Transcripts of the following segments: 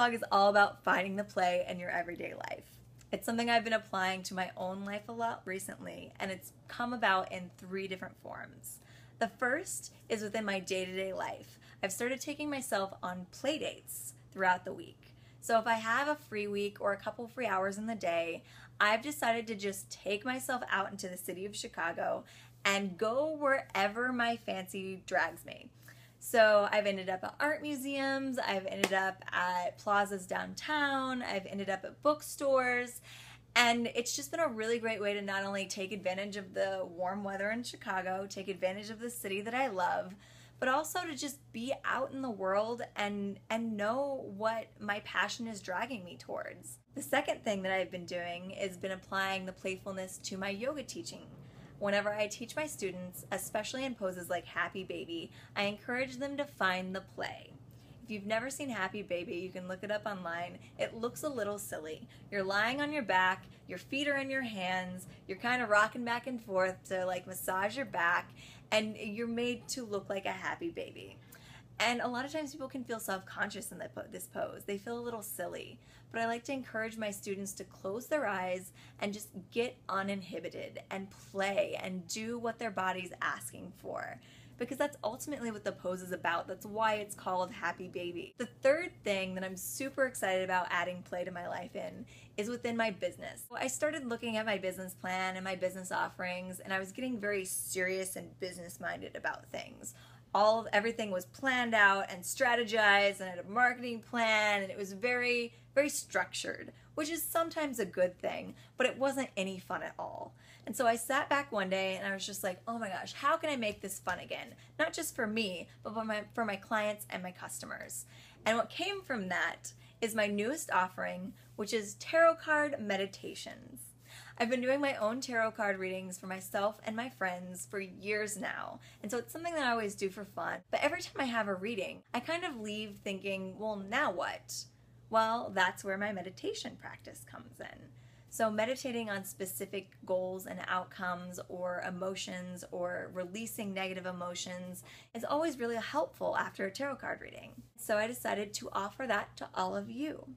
blog is all about finding the play in your everyday life. It's something I've been applying to my own life a lot recently, and it's come about in three different forms. The first is within my day-to-day life. I've started taking myself on play dates throughout the week. So if I have a free week or a couple free hours in the day, I've decided to just take myself out into the city of Chicago and go wherever my fancy drags me. So I've ended up at art museums, I've ended up at plazas downtown, I've ended up at bookstores, and it's just been a really great way to not only take advantage of the warm weather in Chicago, take advantage of the city that I love, but also to just be out in the world and know what my passion is dragging me towards. The second thing that I've been doing is been applying the playfulness to my yoga teaching. Whenever I teach my students, especially in poses like Happy Baby, I encourage them to find the play. If you've never seen Happy Baby, you can look it up online. It looks a little silly. You're lying on your back, your feet are in your hands, you're kind of rocking back and forth to like massage your back, and you're made to look like a happy baby. And a lot of times people can feel self-conscious in this pose. They feel a little silly. But I like to encourage my students to close their eyes and just get uninhibited and play and do what their body's asking for. Because that's ultimately what the pose is about. That's why it's called Happy Baby. The third thing that I'm super excited about adding play to my life in is within my business. Well, I started looking at my business plan and my business offerings, and I was getting very serious and business-minded about things. Everything was planned out and strategized, and I had a marketing plan, and it was very, very structured, which is sometimes a good thing, but it wasn't any fun at all. And so I sat back one day and I was just like, oh my gosh, how can I make this fun again? Not just for me, but for my clients and my customers. And what came from that is my newest offering, which is tarot card meditations. I've been doing my own tarot card readings for myself and my friends for years now, and so it's something that I always do for fun. But every time I have a reading, I kind of leave thinking, well, now what? Well, that's where my meditation practice comes in. So meditating on specific goals and outcomes or emotions or releasing negative emotions is always really helpful after a tarot card reading. So I decided to offer that to all of you.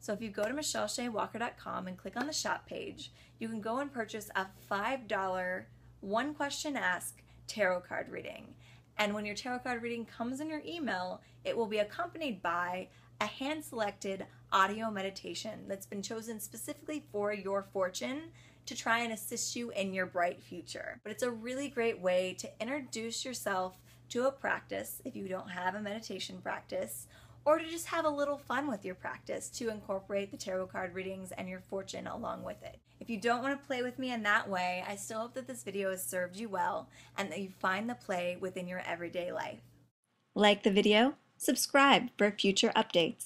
So if you go to michelleshayewalker.com and click on the shop page, you can go and purchase a $5 one question ask tarot card reading. And when your tarot card reading comes in your email, it will be accompanied by a hand-selected audio meditation that's been chosen specifically for your fortune to try and assist you in your bright future. But it's a really great way to introduce yourself to a practice if you don't have a meditation practice, or to just have a little fun with your practice to incorporate the tarot card readings and your fortune along with it. If you don't want to play with me in that way, I still hope that this video has served you well and that you find the play within your everyday life. Like the video? Subscribe for future updates.